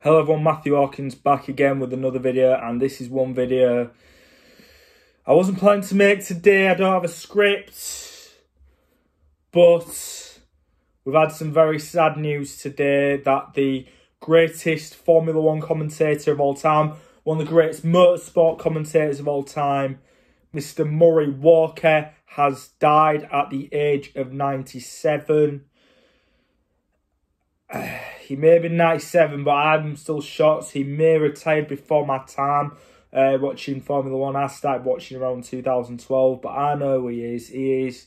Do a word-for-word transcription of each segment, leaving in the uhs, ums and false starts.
Hello everyone, Matthew Hawkins back again with another video, and this is one video I wasn't planning to make today. I don't have a script, but we've had some very sad news today that the greatest Formula One commentator of all time, one of the greatest motorsport commentators of all time, Mister Murray Walker, has died at the age of ninety-seven. Uh, he may be ninety-seven, but I'm still shocked. He may retire before my time uh, watching Formula One. I started watching around two thousand twelve, but I know who he is. He is.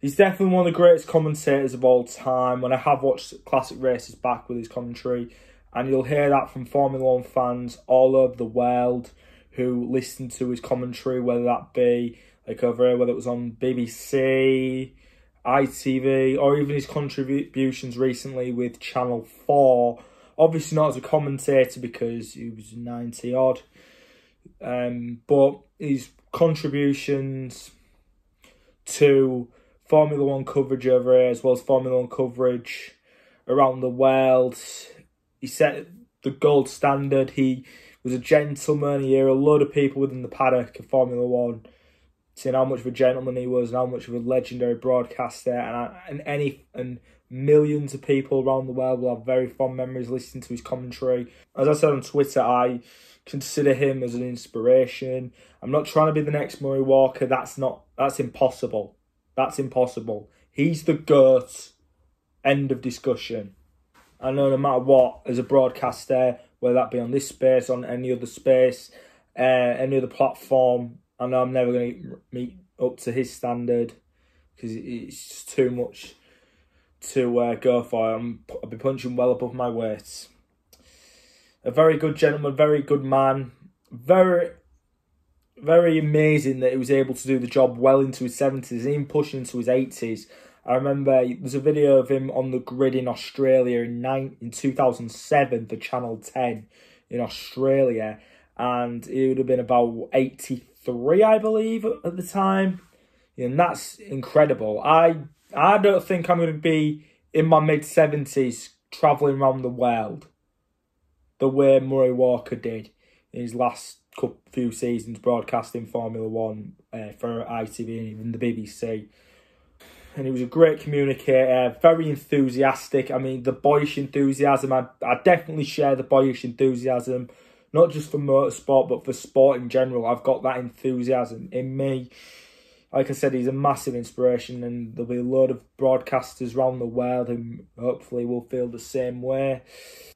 He's definitely one of the greatest commentators of all time. When I have watched classic races back with his commentary, and you'll hear that from Formula One fans all over the world who listen to his commentary, whether that be like over here, whether it was on B B C... I T V, or even his contributions recently with Channel Four. Obviously not as a commentator because he was ninety odd, um, but his contributions to Formula One coverage over here, as well as Formula One coverage around the world, he set the gold standard. He was a gentleman. He had a lot of people within the paddock of Formula One seeing how much of a gentleman he was and how much of a legendary broadcaster, and I, and any and millions of people around the world will have very fond memories listening to his commentary. As I said on Twitter, I consider him as an inspiration. I'm not trying to be the next Murray Walker. That's not. That's impossible. That's impossible. He's the GOAT. End of discussion. I know no matter what, as a broadcaster, whether that be on this space, on any other space, uh, any other platform, I know I'm never going to meet up to his standard because it's just too much to uh, go for. I'm, I'll be punching well above my weight. A very good gentleman, very good man. Very, very amazing that he was able to do the job well into his seventies, even pushing into his eighties. I remember there's a video of him on the grid in Australia in, in two thousand seven for Channel ten in Australia. And he would have been about eighty-five. Three, I believe, at the time, and that's incredible. I I don't think I'm going to be in my mid seventies traveling around the world the way Murray Walker did in his last couple, few seasons broadcasting Formula One uh, for I T V and even the B B C. And he was a great communicator, very enthusiastic. I mean, the boyish enthusiasm. I I definitely share the boyish enthusiasm. Not just for motorsport, but for sport in general. I've got that enthusiasm in me. Like I said, he's a massive inspiration, and there'll be a lot of broadcasters around the world who hopefully will feel the same way.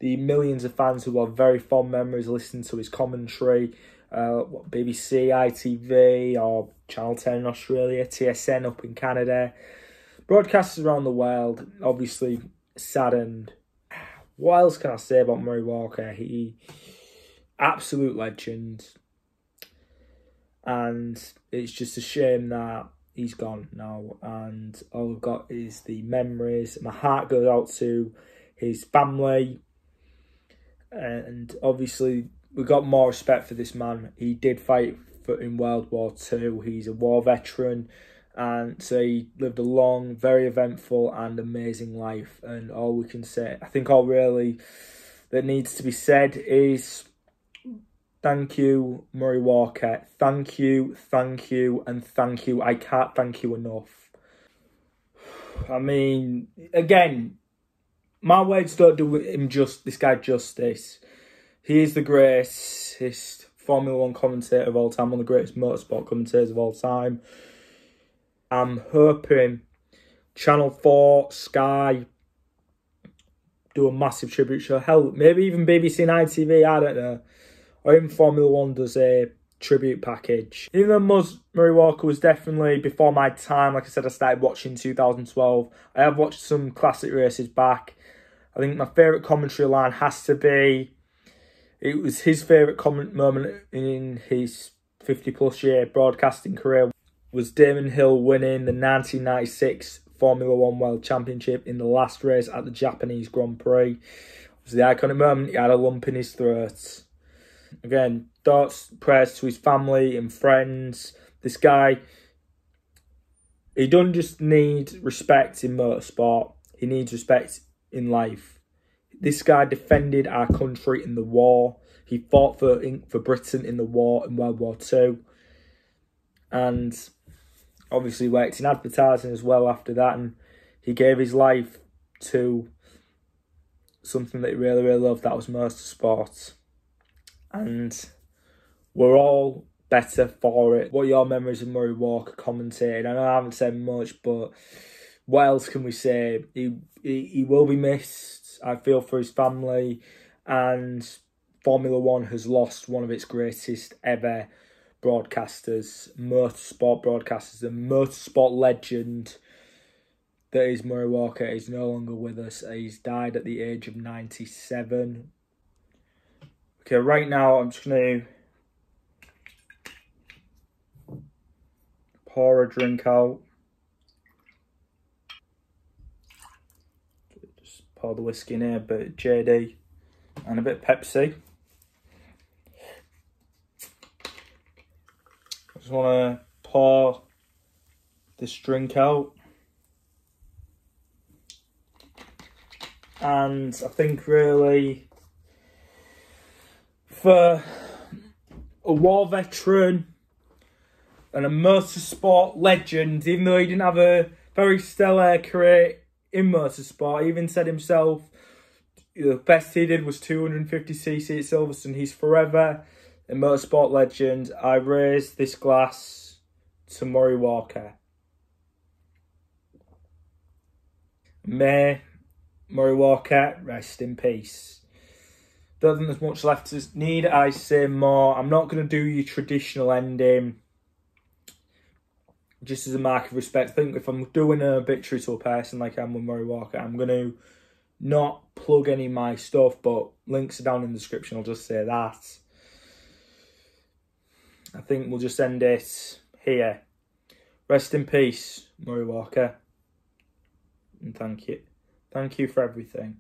The millions of fans who have very fond memories listening to his commentary, uh, what, B B C, I T V, or Channel ten in Australia, T S N up in Canada. Broadcasters around the world, obviously saddened. What else can I say about Murray Walker? He... absolute legend, and it's just a shame that he's gone now, and all I've got is the memories. My heart goes out to his family, and obviously we got more respect for this man. He did fight for in World War Two. He's a war veteran, and so he lived a long, very eventful and amazing life, and all we can say, I think all really that needs to be said is thank you, Murray Walker. Thank you, thank you, and thank you. I can't thank you enough. I mean, again, my words don't do him just this guy justice. He is the greatest Formula One commentator of all time, one of the greatest motorsport commentators of all time. I'm hoping Channel Four, Sky do a massive tribute show. Hell, maybe even B B C and I T V. I don't know. Or even Formula One does a tribute package. Even though Murray Walker was definitely before my time, like I said, I started watching in two thousand twelve. I have watched some classic races back. I think my favourite commentary line has to be, it was his favourite comment moment in his fifty plus year broadcasting career, was Damon Hill winning the nineteen ninety-six Formula One World Championship in the last race at the Japanese Grand Prix. It was the iconic moment. He had a lump in his throat. Again, thoughts, prayers to his family and friends. This guy, he doesn't just need respect in motorsport. He needs respect in life. This guy defended our country in the war. He fought for for Britain in the war, in World War Two. And obviously worked in advertising as well after that. And he gave his life to something that he really, really loved. That was motorsport. And we're all better for it. What are your memories of Murray Walker commentating? I know I haven't said much, but what else can we say? He, he, he will be missed. I feel for his family. And Formula One has lost one of its greatest ever broadcasters, motorsport broadcasters, the motorsport legend that is Murray Walker. He's no longer with us. He's died at the age of ninety-seven. Okay, right now I'm just going to pour a drink out. Just pour the whiskey in here, a bit of J D and a bit of Pepsi. I just want to pour this drink out. And I think really for a war veteran and a motorsport legend, even though he didn't have a very stellar career in motorsport, he even said himself the best he did was two hundred fifty c c at Silverstone. He's forever a motorsport legend. I raise this glass to Murray Walker. May Murray Walker rest in peace. Don't think there's much left to need. I say more. I'm not going to do your traditional ending. Just as a mark of respect, I think if I'm doing an obituary to a person like I am with Murray Walker, I'm going to not plug any of my stuff, but links are down in the description. I'll just say that. I think we'll just end it here. Rest in peace, Murray Walker. And thank you. Thank you for everything.